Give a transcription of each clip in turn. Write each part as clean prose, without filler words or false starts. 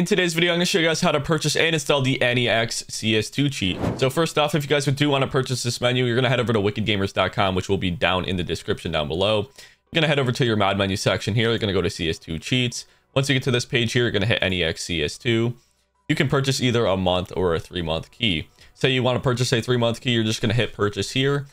In today's video, I'm going to show you guys how to purchase and install the NEX CS2 cheat. So first off, if you guys do want to purchase this menu, you're going to head over to wickedgamers.com, which will be down in the description down below. You're going to head over to your mod menu section here. You're going to go to CS2 cheats. Once you get to this page here, you're going to hit NEX CS2. You can purchase either a month or a 3-month key. Say you want to purchase a 3-month key, you're just going to hit purchase here.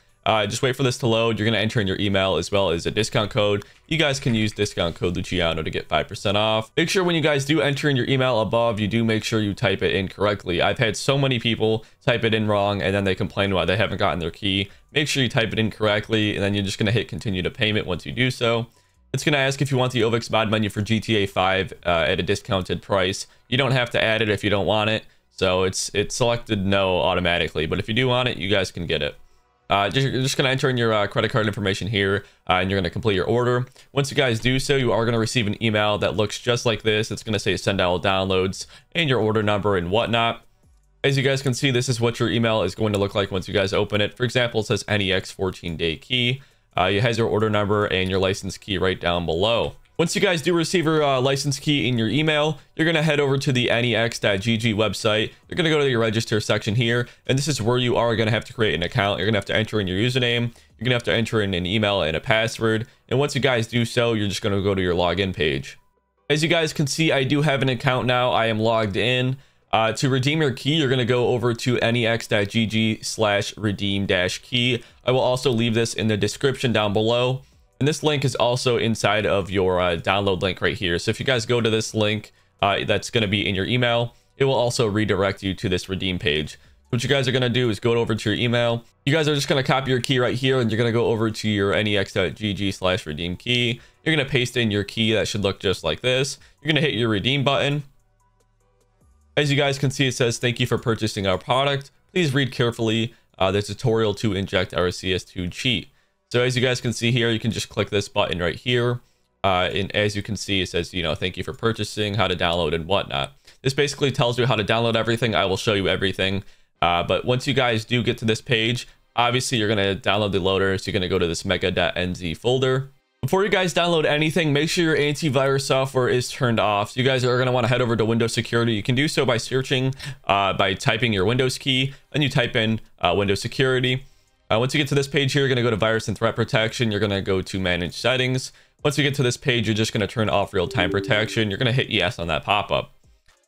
Just wait for this to load. You're going to enter in your email as well as a discount code. You guys can use discount code Luciano to get 5% off. Make sure when you guys do enter in your email above, you do make sure you type it in correctly. I've had so many people type it in wrong and then they complain why they haven't gotten their key. Make sure you type it in correctly, and then you're just going to hit continue to payment once you do so. It's going to ask if you want the Ovex mod menu for GTA 5 at a discounted price. You don't have to add it if you don't want it. So it's selected no automatically, but if you do want it, you guys can get it. You're just going to enter in your credit card information here, and you're going to complete your order. Once you guys do so, you are going to receive an email that looks just like this. It's going to say send all downloads and your order number and whatnot. As you guys can see, this is what your email is going to look like once you guys open it. For example, it says NEX 14-day key. It has your order number and your license key right down below. Once you guys do receive your license key in your email, you're going to head over to the anyx.gg website. You're going to go to your register section here, and this is where you are going to have to create an account. You're going to have to enter in your username. You're going to have to enter in an email and a password. And once you guys do so, you're just going to go to your login page. As you guys can see, I do have an account now. I am logged in. To redeem your key, you're going to go over to anyx.gg/redeem-key. I will also leave this in the description down below. And this link is also inside of your download link right here. So if you guys go to this link that's going to be in your email, it will also redirect you to this redeem page. What you guys are going to do is go over to your email. You guys are just going to copy your key right here, and you're going to go over to your anyx.gg/redeem-key. You're going to paste in your key. That should look just like this. You're going to hit your redeem button. As you guys can see, it says, "Thank you for purchasing our product. Please read carefully the tutorial to inject our CS2 cheat." So as you guys can see here, you can just click this button right here. And as you can see, it says, you know, thank you for purchasing, how to download and whatnot. This basically tells you how to download everything. I will show you everything. But once you guys do get to this page, obviously you're going to download the loader. So you're going to go to this mega.nz folder. Before you guys download anything, make sure your antivirus software is turned off. So you guys are going to want to head over to Windows Security. You can do so by searching, by typing your Windows key, and you type in Windows Security. Once you get to this page here, you're going to go to virus and threat protection. You're going to go to manage settings. Once you get to this page, you're just going to turn off real-time protection. You're going to hit yes on that pop-up.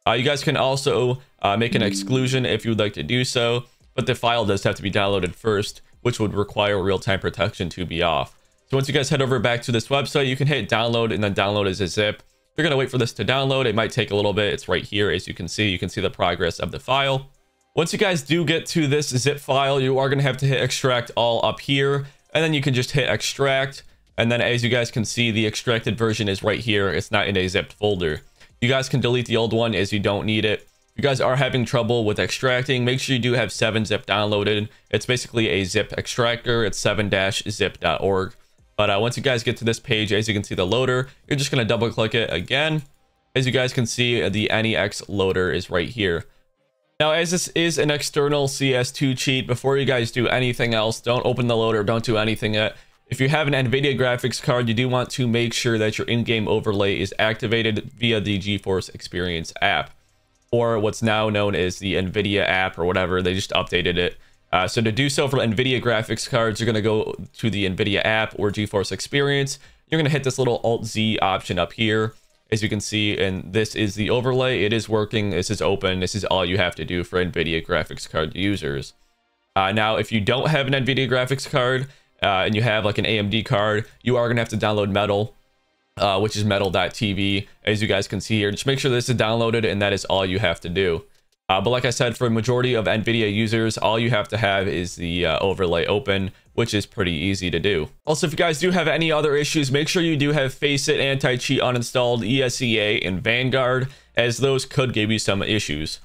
You guys can also make an exclusion if you would like to do so, but the file does have to be downloaded first, which would require real-time protection to be off. So once you guys head over back to this website, you can hit download and then download as a zip. You're going to wait for this to download. It might take a little bit. It's right here. As you can see the progress of the file. Once you guys do get to this zip file, you are going to have to hit extract all up here, and then you can just hit extract. And then as you guys can see, the extracted version is right here. It's not in a zipped folder. You guys can delete the old one as you don't need it. If you guys are having trouble with extracting, make sure you do have 7-zip downloaded. It's basically a zip extractor. It's 7-zip.org. But once you guys get to this page, as you can see the loader, you're just going to double click it again. As you guys can see, the NEX loader is right here. Now, as this is an external CS2 cheat, before you guys do anything else, don't open the loader, don't do anything yet. If you have an NVIDIA graphics card, you do want to make sure that your in-game overlay is activated via the GeForce Experience app, or what's now known as the NVIDIA app or whatever. They just updated it. So to do so for NVIDIA graphics cards, you're going to go to the NVIDIA app or GeForce Experience. You're going to hit this little Alt-Z option up here. As you can see, and this is the overlay. It is working. This is open. This is all you have to do for NVIDIA graphics card users. Now, if you don't have an NVIDIA graphics card and you have like an AMD card, you are going to have to download Metal, which is Metal.tv. As you guys can see here, just make sure this is downloaded, and that is all you have to do. But like I said, for a majority of NVIDIA users, all you have to have is the overlay open, which is pretty easy to do. Also, if you guys do have any other issues, make sure you do have Faceit anti-cheat uninstalled, ESEA, and Vanguard, as those could give you some issues.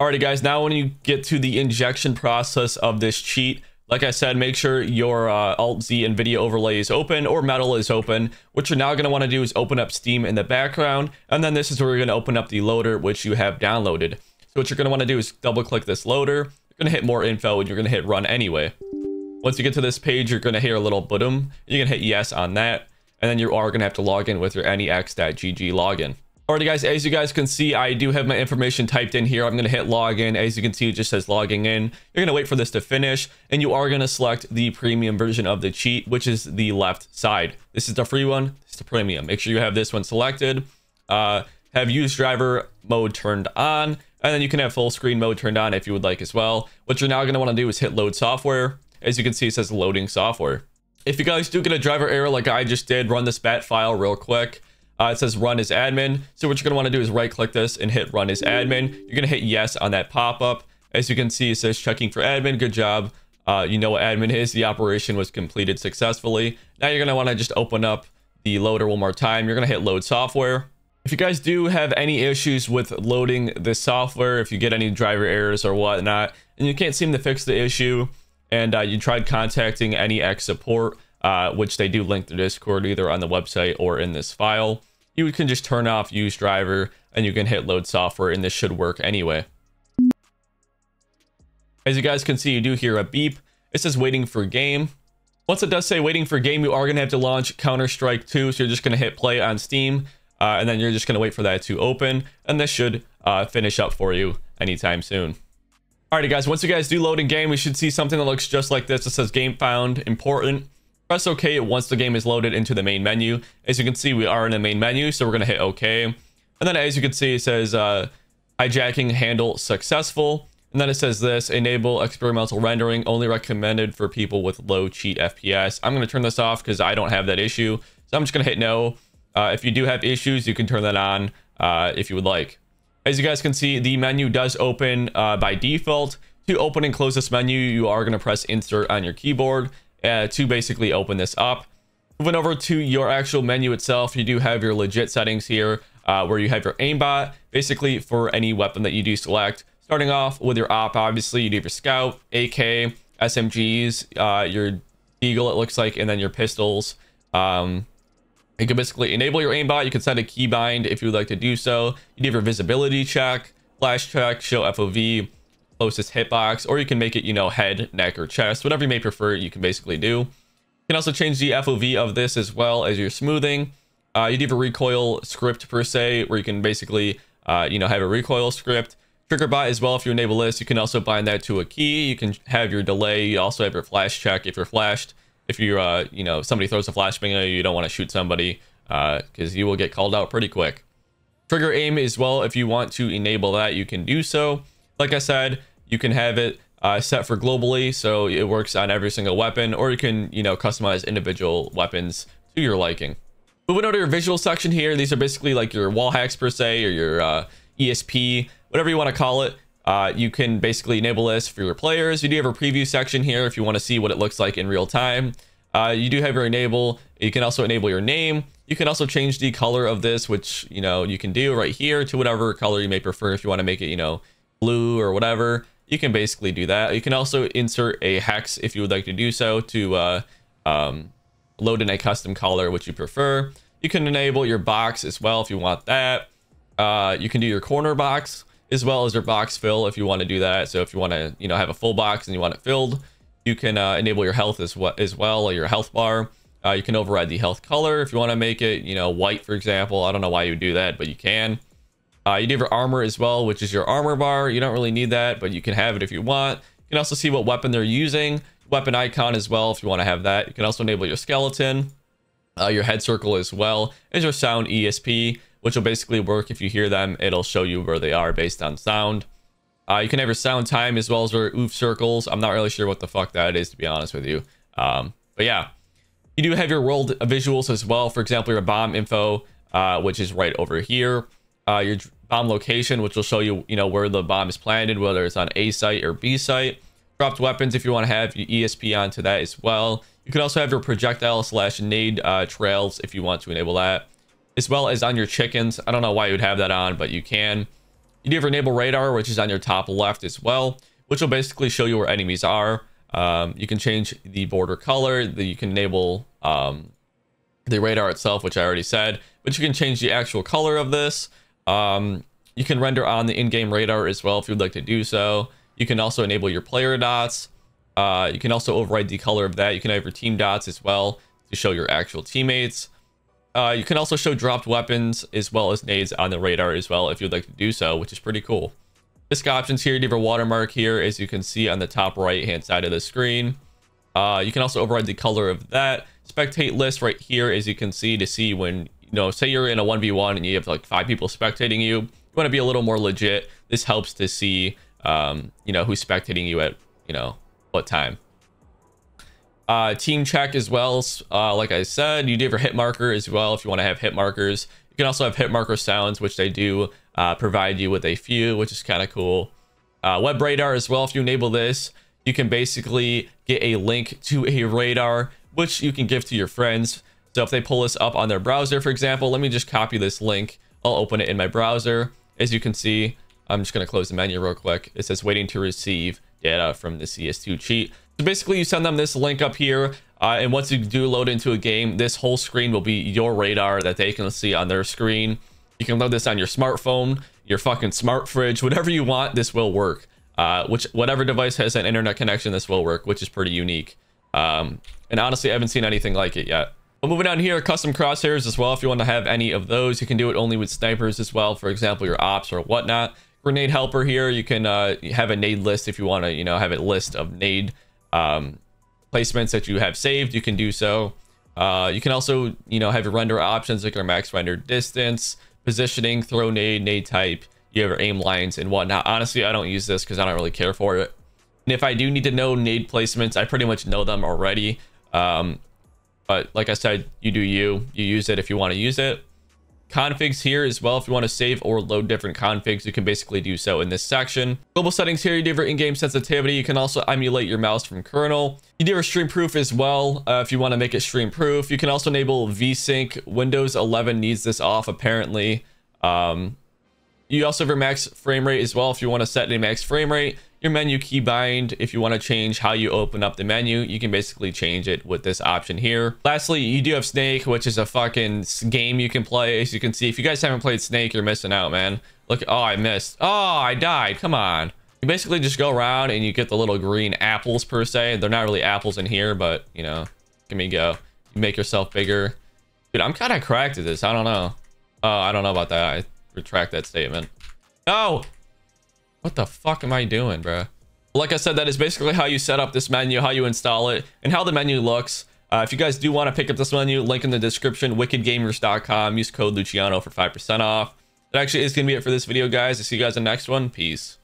Alrighty guys, now when you get to the injection process of this cheat, like I said, make sure your Alt-Z NVIDIA overlay is open or Metal is open. What you're now going to want to do is open up Steam in the background, and then this is where you're going to open up the loader, which you have downloaded. So what you're going to want to do is double click this loader. You're going to hit more info and you're going to hit run anyway. Once you get to this page, you're going to hear a little boom. You're going to hit yes on that. And then you are going to have to log in with your NEX.gg login. Alrighty guys, as you guys can see, I do have my information typed in here. I'm going to hit login. As you can see, it just says logging in. You're going to wait for this to finish, and you are going to select the premium version of the cheat, which is the left side. This is the free one. It's the premium. Make sure you have this one selected. Have use driver mode turned on, and then you can have full screen mode turned on if you would like as well. What you're now going to want to do is hit load software. As you can see, it says loading software. If you guys do get a driver error like I just did, run this bat file real quick. It says run as admin. So what you're going to want to do is right click this and hit run as admin. You're going to hit yes on that pop-up. As you can see, it says checking for admin. Good job. You know what admin is. The operation was completed successfully. Now you're going to want to just open up the loader one more time. You're going to hit load software. If you guys do have any issues with loading this software, if you get any driver errors or whatnot, and you can't seem to fix the issue, and you tried contacting anyx support, which they do link to Discord either on the website or in this file, you can just turn off use driver and you can hit load software, and this should work anyway. As you guys can see, you do hear a beep. It says waiting for game. Once it does say waiting for game, you are going to have to launch Counter-Strike 2. So you're just going to hit play on Steam, and then you're just going to wait for that to open, and this should finish up for you anytime soon. Alrighty guys, once you guys do load in game, we should see something that looks just like this. It says game found important. Press OK once the game is loaded into the main menu. As you can see, we are in the main menu, so we're going to hit OK. And then as you can see, it says hijacking handle successful. And then it says this, enable experimental rendering, only recommended for people with low cheat FPS. I'm going to turn this off because I don't have that issue. So I'm just going to hit no. If you do have issues, you can turn that on if you would like. As you guys can see, the menu does open by default. To open and close this menu, you are going to press insert on your keyboard. To basically open this up. Moving over to your actual menu itself, you do have your legit settings here, where you have your aimbot, basically for any weapon that you do select. Starting off with your op, obviously, you do your scout, AK, SMGs, your deagle, it looks like, and then your pistols. You can basically enable your aimbot. You can set a keybind if you would like to do so. You do have your visibility check, flash check, show FOV, closest hitbox, or you can make it, you know, head, neck, or chest, whatever you may prefer. You can basically do. You can also change the FOV of this as well as your smoothing. You do have a recoil script per se, where you can basically you know, have a recoil script, trigger bot as well. If you enable this, you can also bind that to a key. You can have your delay. You also have your flash check if you're flashed. If you're you know, somebody throws a flashbang at you, you don't want to shoot somebody because you will get called out pretty quick. Trigger aim as well. If you want to enable that, you can do so. Like I said, you can have it set for globally, so it works on every single weapon, or you can, you know, customize individual weapons to your liking. Moving over to your visual section here, these are basically like your wall hacks per se, or your ESP, whatever you want to call it. You can basically enable this for your players. You do have a preview section here if you want to see what it looks like in real time. You do have your enable. You can also enable your name. You can also change the color of this, which, you know, you can do right here to whatever color you may prefer. If you want to make it, you know, blue or whatever, you can basically do that. You can also insert a hex if you would like to do so, to load in a custom color which you prefer. You can enable your box as well if you want that. You can do your corner box as well as your box fill if you want to do that. So if you want to, you know, have a full box and you want it filled, you can enable your health as well, or your health bar. You can override the health color if you want to make it, you know, white, for example. I don't know why you do that, but you can. You do have your armor as well, which is your armor bar. You don't really need that, but you can have it if you want. You can also see what weapon they're using, weapon icon as well if you want to have that. You can also enable your skeleton, your head circle as well as your sound ESP, which will basically work if you hear them. It'll show you where they are based on sound. You can have your sound time as well as your oof circles. I'm not really sure what the fuck that is, to be honest with you. But yeah, you do have your world visuals as well. For example, your bomb info, which is right over here. Your bomb location, which will show you, you know, where the bomb is planted, whether it's on A site or B site. Dropped weapons, if you want to have your ESP onto that as well. You can also have your projectile slash nade trails if you want to enable that, as well as on your chickens. I don't know why you would have that on, but you can. You do have your enable radar, which is on your top left as well, which will basically show you where enemies are. You can change the border color. You can enable the radar itself, which I already said, but you can change the actual color of this. You can render on the in-game radar as well if you'd like to do so. You can also enable your player dots. You can also override the color of that. You can have your team dots as well to show your actual teammates. You can also show dropped weapons as well as nades on the radar as well if you'd like to do so, which is pretty cool. Disc options here, you have a watermark here as you can see on the top right hand side of the screen. You can also override the color of that. Spectate list right here as you can see to see when, you know, say you're in a 1v1 and you have like 5 people spectating you. You want to be a little more legit. This helps to see, you know, who's spectating you at, you know, what time. Team check as well. Like I said, you do have your hit marker as well if you want to have hit markers. You can also have hit marker sounds, which they do provide you with a few, which is kind of cool. Web radar as well. If you enable this, you can basically get a link to a radar, which you can give to your friends. So if they pull this up on their browser, for example, let me just copy this link. I'll open it in my browser. As you can see, I'm just going to close the menu real quick. It says waiting to receive data from the CS2 cheat. So basically you send them this link up here, and once you do load into a game, this whole screen will be your radar that they can see on their screen. You can load this on your smartphone, your fucking smart fridge, whatever you want, this will work. Whatever device has an internet connection, this will work, which is pretty unique. And honestly, I haven't seen anything like it yet. But moving on here, custom crosshairs as well. If you want to have any of those, you can do it only with snipers as well. For example, your ops or whatnot. Grenade helper here, you can have a nade list if you want to, you know, have a list of nade placements that you have saved. You can do so. You can also, you know, have your render options like your max render distance, positioning, throw nade, nade type. You have your aim lines and whatnot. Honestly, I don't use this because I don't really care for it. And if I do need to know nade placements, I pretty much know them already. But like I said, you do you. You use it if you want to use it. Configs here as well. If you want to save or load different configs, you can basically do so in this section. Global settings here, you do your in-game sensitivity. You can also emulate your mouse from kernel. You do your stream proof as well. If you want to make it stream proof, you can also enable VSync. Windows 11 needs this off apparently. You also have your max frame rate as well. If you want to set a max frame rate, your menu key bind. If you want to change how you open up the menu, you can basically change it with this option here. Lastly, you do have Snake, which is a fucking game you can play. As you can see, if you guys haven't played Snake, you're missing out, man. Look, oh, I missed. Oh, I died. Come on. You basically just go around and you get the little green apples per se. They're not really apples in here, but you know, give me a go. You make yourself bigger. Dude, I'm kind of cracked at this. I don't know. Oh, I don't know about that. I retract that statement. No. What the fuck am I doing, bro? Like I said, that is basically how you set up this menu, how you install it, and how the menu looks. If you guys do want to pick up this menu, link in the description, wickedgamers.com. Use code Luciano for 5% off. That actually is going to be it for this video, guys. I'll see you guys in the next one. Peace.